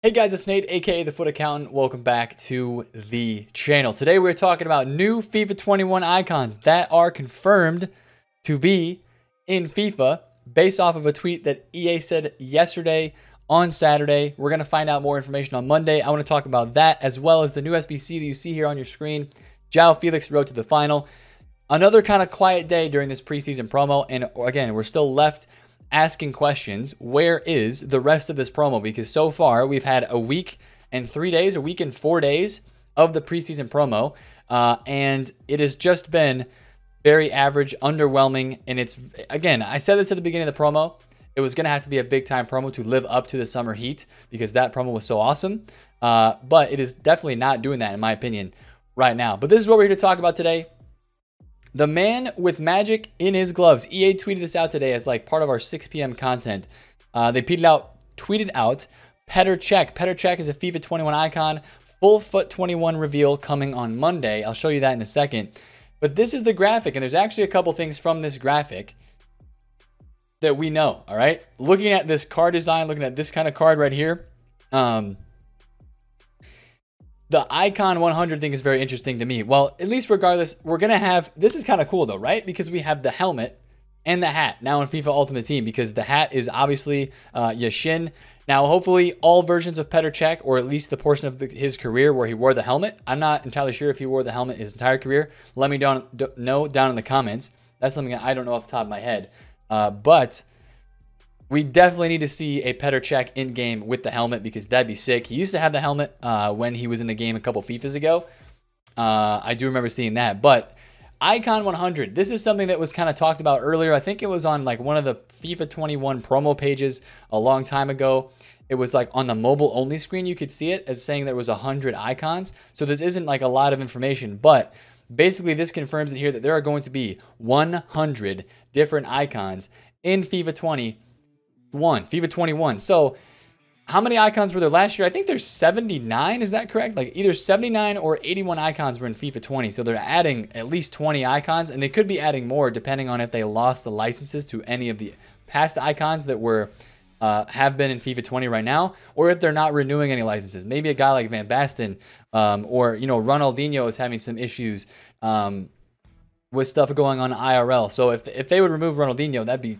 Hey guys, it's Nate, aka TheFutAccountant. Welcome back to the channel. Today we're talking about new FIFA 21 icons that are confirmed to be in FIFA based off of a tweet that EA said yesterday on Saturday. We're going to find out more information on Monday. I want to talk about that as well as the new SBC that you see here on your screen. João Felix road to the final. Another kind of quiet day during this preseason promo, and again, we're still left asking questions. Where is the rest of this promo? Because so far we've had a week and 3 days, a week and 4 days of the preseason promo, and it has just been very average, underwhelming. And it's, again, I said this at the beginning of the promo, it was gonna have to be a big time promo to live up to the summer heat because that promo was so awesome, but it is definitely not doing that in my opinion right now. But this is what we're here to talk about today. The man with magic in his gloves. EA tweeted this out today as like part of our 6 p.m. content. They tweeted out Petr Cech. Petr Cech is a FIFA 21 icon. Full foot 21 reveal coming on Monday. I'll show you that in a second. But this is the graphic, and there's actually a couple things from this graphic that we know, all right? Looking at this card design, looking at this kind of card right here, the icon 100 thing is very interesting to me. Well, at least regardless, we're going to have, this is kind of cool though, right? Because we have the helmet and the hat now in FIFA Ultimate Team, because the hat is obviously Yashin. Now, hopefully all versions of Petr Cech, or at least the portion of his career where he wore the helmet. I'm not entirely sure if he wore the helmet his entire career. Let me know down in the comments. That's something I don't know off the top of my head. But we definitely need to see a Petr Cech in game with the helmet, because that'd be sick. He used to have the helmet when he was in the game a couple FIFAs ago. I do remember seeing that. But Icon 100, this is something that was kind of talked about earlier. I think it was on like one of the FIFA 21 promo pages a long time ago. It was like on the mobile only screen, you could see it as saying there was 100 icons. So this isn't like a lot of information, but basically this confirms it here that there are going to be 100 different icons in FIFA 21. So how many icons were there last year? I think there's 79, is that correct? Like either 79 or 81 icons were in FIFA 20. So they're adding at least 20 icons, and they could be adding more depending on if they lost the licenses to any of the past icons that were have been in FIFA 20 right now, or if they're not renewing any licenses. Maybe a guy like Van Basten or, you know, Ronaldinho is having some issues with stuff going on IRL. So if they would remove Ronaldinho, that'd be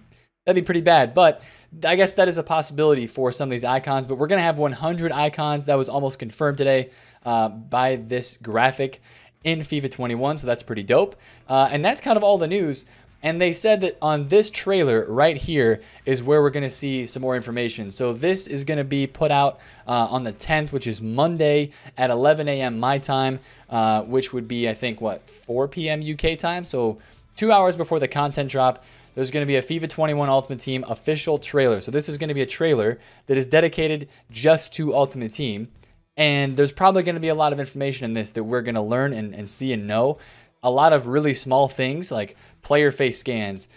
pretty bad. But I guess that is a possibility for some of these icons. But we're going to have 100 icons. That was almost confirmed today by this graphic in FIFA 21. So that's pretty dope. And that's kind of all the news. And they said that on this trailer right here is where we're going to see some more information. So this is going to be put out on the 10th, which is Monday at 11 a.m. my time, which would be, I think, what, 4 p.m. UK time. So 2 hours before the content drop. There's going to be a FIFA 21 Ultimate Team official trailer. So this is going to be a trailer that is dedicated just to Ultimate Team. And there's probably going to be a lot of information in this that we're going to learn and see and know. A lot of really small things like player face scans,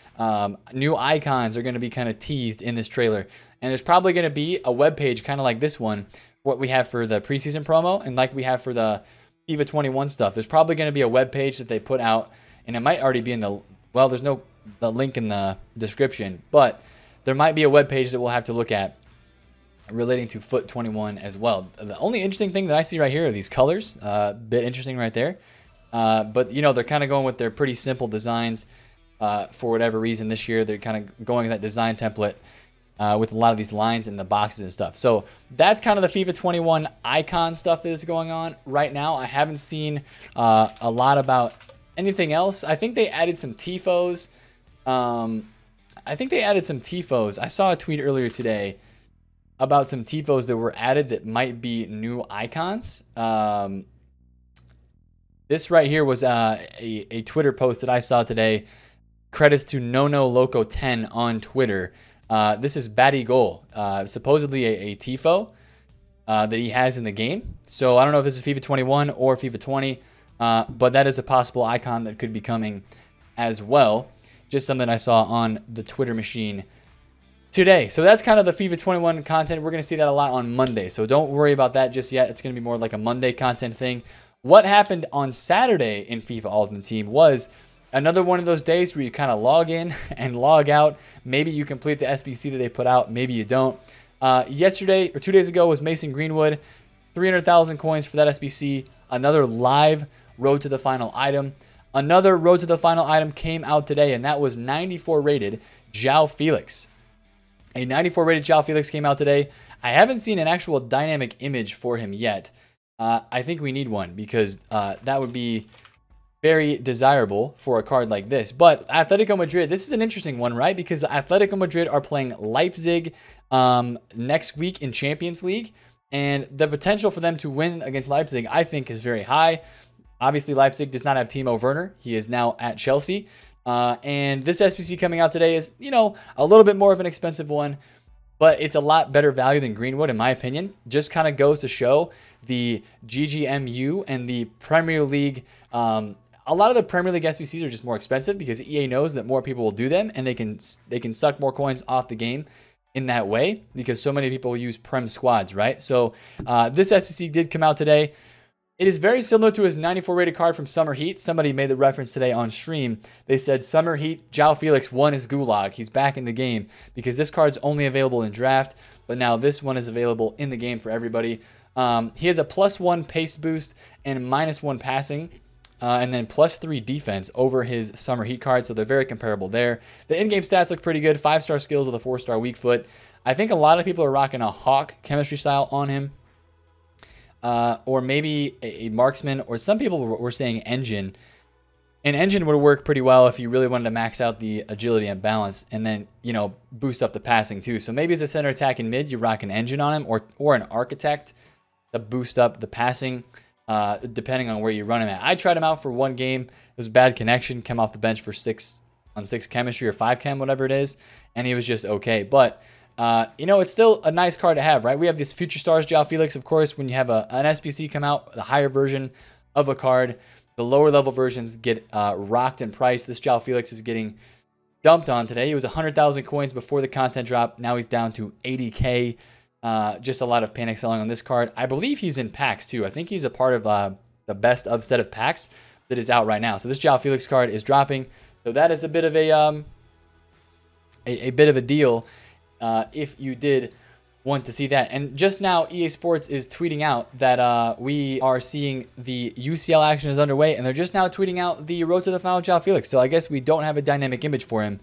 new icons are going to be kind of teased in this trailer. And there's probably going to be a webpage kind of like this one, what we have for the preseason promo and like we have for the FIFA 21 stuff. There's probably going to be a webpage that they put out, and it might already be in the, well, there's no the link in the description, but there might be a web page that we'll have to look at relating to foot 21 as well. The only interesting thing that I see right here are these colors, a bit interesting right there, but you know, they're kind of going with their pretty simple designs for whatever reason this year. They're kind of going with that design template with a lot of these lines in the boxes and stuff. So that's kind of the FIFA 21 icon stuff that is going on right now. I haven't seen a lot about anything else. I think they added some TIFOs. I saw a tweet earlier today about some TIFOs that were added that might be new icons. This right here was a Twitter post that I saw today. Credits to NoNoLoco10 on Twitter. This is Batty Goal, supposedly a TIFO that he has in the game. So I don't know if this is FIFA 21 or FIFA 20, but that is a possible icon that could be coming as well. Just something I saw on the Twitter machine today. So that's kind of the FIFA 21 content. We're going to see that a lot on Monday. So don't worry about that just yet. It's going to be more like a Monday content thing. What happened on Saturday in FIFA Ultimate Team was another one of those days where you kind of log in and log out. Maybe you complete the SBC that they put out. Maybe you don't. Yesterday or 2 days ago was Mason Greenwood, 300,000 coins for that SBC. Another live road to the final item. Another road to the final item came out today, and that was 94 rated João Felix. A 94 rated João Felix came out today. I haven't seen an actual dynamic image for him yet. I think we need one because that would be very desirable for a card like this. But Atletico Madrid, this is an interesting one, right? Because Atletico Madrid are playing Leipzig next week in Champions League. And the potential for them to win against Leipzig, I think, is very high. Obviously, Leipzig does not have Timo Werner. He is now at Chelsea. And this SBC coming out today is, you know, a little bit more of an expensive one, but it's a lot better value than Greenwood, in my opinion. Just kind of goes to show the GGMU and the Premier League. A lot of the Premier League SBCs are just more expensive because EA knows that more people will do them, and they can suck more coins off the game in that way because so many people use Prem squads, right? So this SBC did come out today. It is very similar to his 94 rated card from Summer Heat. Somebody made the reference today on stream. They said Summer Heat, João Felix won his gulag. He's back in the game because this card's only available in draft, but now this one is available in the game for everybody. He has a +1 pace boost and -1 passing, and then +3 defense over his Summer Heat card. So they're very comparable there. The in-game stats look pretty good. 5-star skills with a 4-star weak foot. I think a lot of people are rocking a Hawk chemistry style on him. Or maybe a marksman, or some people were saying engine. An engine would work pretty well if you really wanted to max out the agility and balance, and then, you know, boost up the passing too. So maybe as a center attack and mid, you rock an engine on him, or an architect to boost up the passing, depending on where you run him at. I tried him out for one game. It was a bad connection. Came off the bench for 6 on 6 chemistry or 5 chem, whatever it is, and he was just okay. But you know, it's still a nice card to have, right? We have these future stars, João Felix, of course. When you have an SBC come out, the higher version of a card, the lower level versions get rocked in price. This João Felix is getting dumped on today. He was 100,000 coins before the content drop. Now he's down to 80K. Just a lot of panic selling on this card. I believe he's in packs too. I think he's a part of the best of set of packs that is out right now. So this João Felix card is dropping. So that is a bit of a deal. If you did want to see that. And just now, EA Sports is tweeting out that we are seeing the UCL action is underway, and they're just now tweeting out the road to the final João Felix. So I guess we don't have a dynamic image for him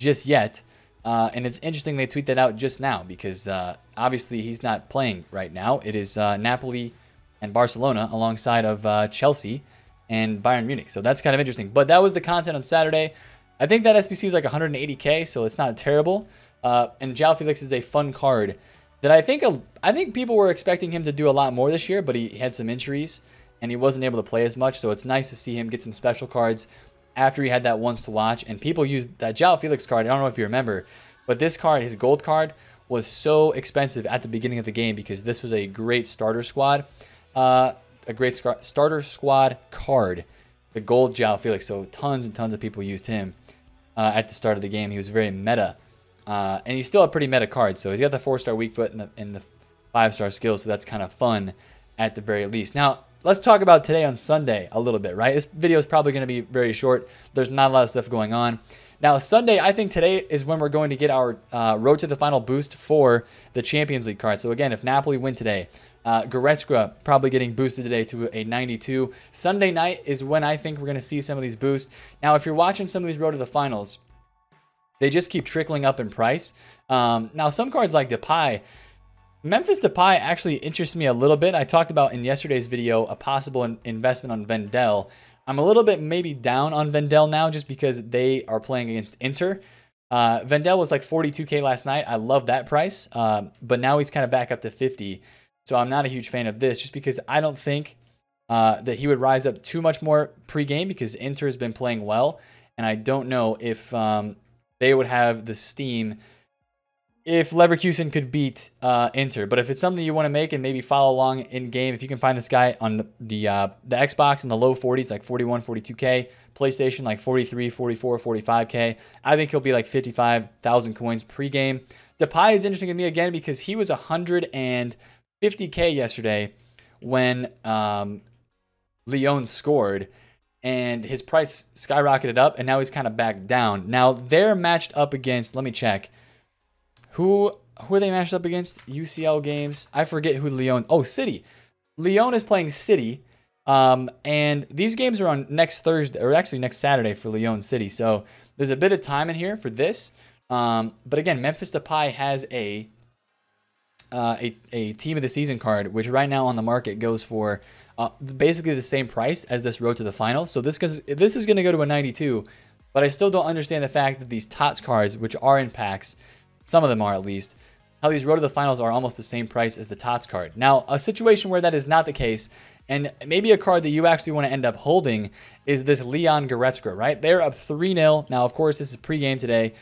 just yet. And it's interesting they tweet that out just now because obviously he's not playing right now. It is Napoli and Barcelona alongside of Chelsea and Bayern Munich. So that's kind of interesting. But that was the content on Saturday. I think that SBC is like 180K, so it's not terrible. And João Felix is a fun card that I think people were expecting him to do a lot more this year, but he had some injuries and he wasn't able to play as much. So it's nice to see him get some special cards after he had that once to watch. And people used that João Felix card. I don't know if you remember, but this card, his gold card, was so expensive at the beginning of the game because this was a great starter squad, starter squad card, the gold João Felix. So tons and tons of people used him at the start of the game. He was very meta. And he's still a pretty meta card, so he's got the 4-star weak foot and the 5-star skill, so that's kind of fun at the very least. Now, let's talk about today on Sunday a little bit, right? This video is probably going to be very short. There's not a lot of stuff going on. Now, Sunday, I think today is when we're going to get our road to the final boost for the Champions League card. So, again, if Napoli win today, Goretzka probably getting boosted today to a 92. Sunday night is when I think we're going to see some of these boosts. Now, if you're watching some of these road to the finals, they just keep trickling up in price. Now, some cards like Depay, Memphis Depay actually interests me a little bit. I talked about in yesterday's video a possible investment on Vendel. I'm a little bit maybe down on Vendel now just because they are playing against Inter. Vendel was like 42K last night. I love that price, but now he's kind of back up to 50. So I'm not a huge fan of this just because I don't think that he would rise up too much more pregame because Inter has been playing well, and I don't know if they would have the steam if Leverkusen could beat Inter. But if it's something you want to make and maybe follow along in game, if you can find this guy on the Xbox in the low 40s, like 41, 42K, PlayStation like 43, 44, 45K, I think he'll be like 55,000 coins pregame. Depay is interesting to me again because he was 150K yesterday when Leon scored, and his price skyrocketed up, and now he's kind of back down. Now, they're matched up against, let me check. Who who are they matched up against? UCL games. I forget who Lyon. Oh, City. Lyon is playing City. And these games are on next Thursday, or actually next Saturday for Lyon City. So there's a bit of time in here for this. But again, Memphis Depay has a team of the season card, which right now on the market goes for basically the same price as this road to the finals. So this is going to go to a 92, but I still don't understand the fact that these TOTS cards, which are in packs, some of them are at least, how these road to the finals are almost the same price as the TOTS card. Now, a situation where that is not the case, and maybe a card that you actually want to end up holding, is this Leon Goretzka, right? They're up 3-0. Now, of course, this is pregame today.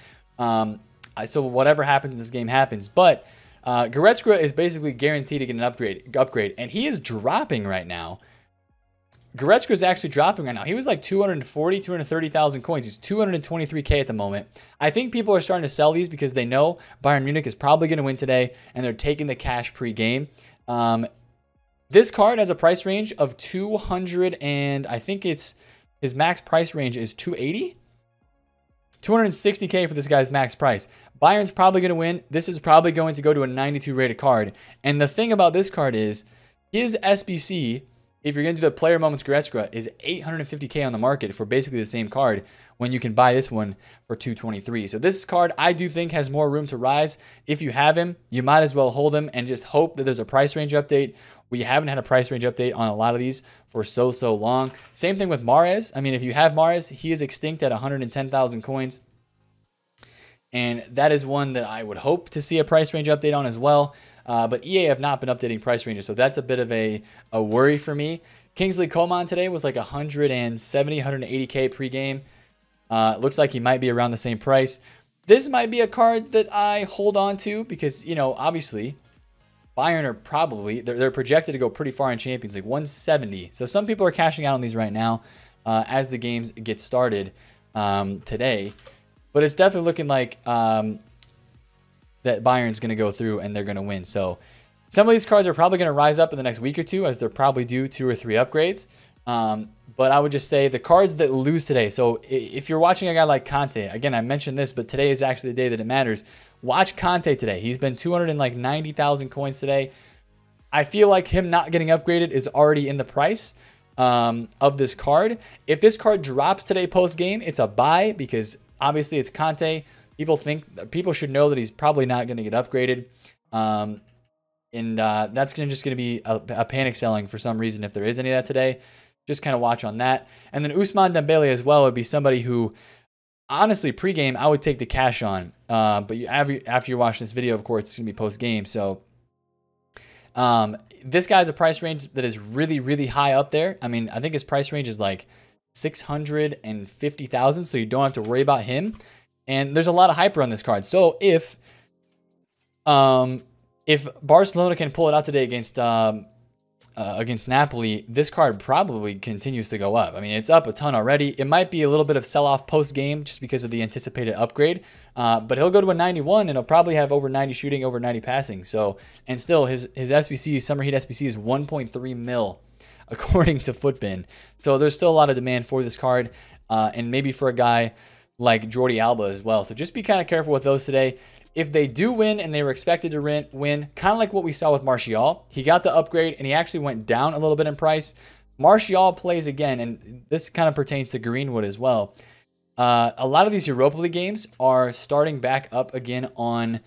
So whatever happens in this game happens. But Goretzka is basically guaranteed to get an upgrade, and he is dropping right now. Goretzka is actually dropping right now. He was like 240, 230,000 coins. He's 223K at the moment. I think people are starting to sell these because they know Bayern Munich is probably going to win today, and they're taking the cash pre-game. This card has a price range of 200, and I think it's his max price range is 280. 260K for this guy's max price. Bayern's probably going to win. This is probably going to go to a 92 rated card. And the thing about this card is his SBC, if you're going to do the player moments Goretzka, is 850K on the market for basically the same card when you can buy this one for 223. So this card I do think has more room to rise. If you have him, you might as well hold him and just hope that there's a price range update. We haven't had a price range update on a lot of these for so long. Same thing with Mahrez. I mean, if you have Mahrez, he is extinct at 110,000 coins. And that is one that I would hope to see a price range update on as well. But EA have not been updating price ranges, so that's a bit of a worry for me. Kingsley Coman today was like 170, 180K pregame. Looks like he might be around the same price. This might be a card that I hold on to because, you know, obviously Bayern are probably, they're projected to go pretty far in Champions League, 170. So some people are cashing out on these right now as the games get started today. But it's definitely looking like that Bayern's going to go through and they're going to win. So some of these cards are probably going to rise up in the next week or two as they're probably due 2 or 3 upgrades. But I would just say the cards that lose today. So if you're watching a guy like Conte, again, I mentioned this, but today is actually the day that it matters. Watch Conte today. He's been 290,000 coins today. I feel like him not getting upgraded is already in the price of this card. If this card drops today post-game, it's a buy because obviously it's Conte. People should know that he's probably not going to get upgraded. That's just going to be a panic selling for some reason if there is any of that today. Just kind of watch on that. And then Ousmane Dembele as well would be somebody who, honestly, pregame, I would take the cash on. But after you watch this video, of course, it's going to be post-game. So this guy's a price range that is really, really high up there. I mean, I think his price range is like 650,000, so you don't have to worry about him. And there's a lot of hyper on this card. So if Barcelona can pull it out today against Napoli, this card probably continues to go up. I mean, it's up a ton already. It might be a little bit of sell-off post-game just because of the anticipated upgrade. But he'll go to a 91, and he'll probably have over 90 shooting, over 90 passing. So, and still, his SBC, Summer Heat SBC, is 1.3 mil, according to Footbin. So there's still a lot of demand for this card, and maybe for a guy like Jordi Alba as well. So just be kind of careful with those today. If they do win and they were expected to win, kind of like what we saw with Martial, he got the upgrade and he actually went down a little bit in price. Martial plays again, and this kind of pertains to Greenwood as well. A lot of these Europa League games are starting back up again on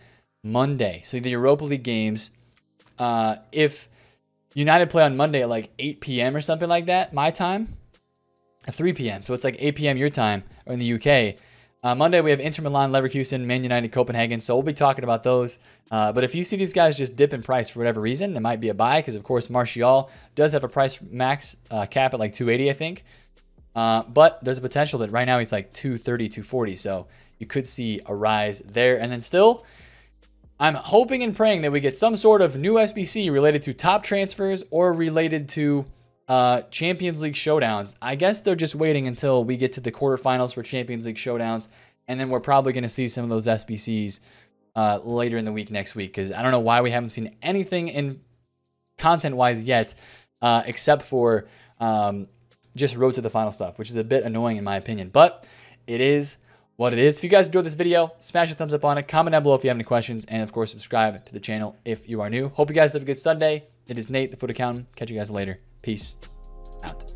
Monday. So the Europa League games, if United play on Monday at like 8 p.m. or something like that, my time, 3 p.m. So it's like 8 p.m. your time, or in the UK. Monday, we have Inter Milan, Leverkusen, Man United, Copenhagen. So we'll be talking about those. But if you see these guys just dip in price for whatever reason, it might be a buy because, of course, Martial does have a price max cap at like 280, I think. But there's a potential that right now he's like 230, 240. So you could see a rise there. And then still, I'm hoping and praying that we get some sort of new SBC related to top transfers or related to Champions League showdowns. I guess they're just waiting until we get to the quarterfinals for Champions League showdowns, and then we're probably going to see some of those SBCs later in the week next week, because I don't know why we haven't seen anything in content-wise yet, except for just road to the final stuff, which is a bit annoying in my opinion. But it is what it is. If you guys enjoyed this video, smash a thumbs up on it. Comment down below if you have any questions. And, of course, subscribe to the channel if you are new. Hope you guys have a good Sunday. It is Nate, the Foot Accountant. Catch you guys later. Peace out.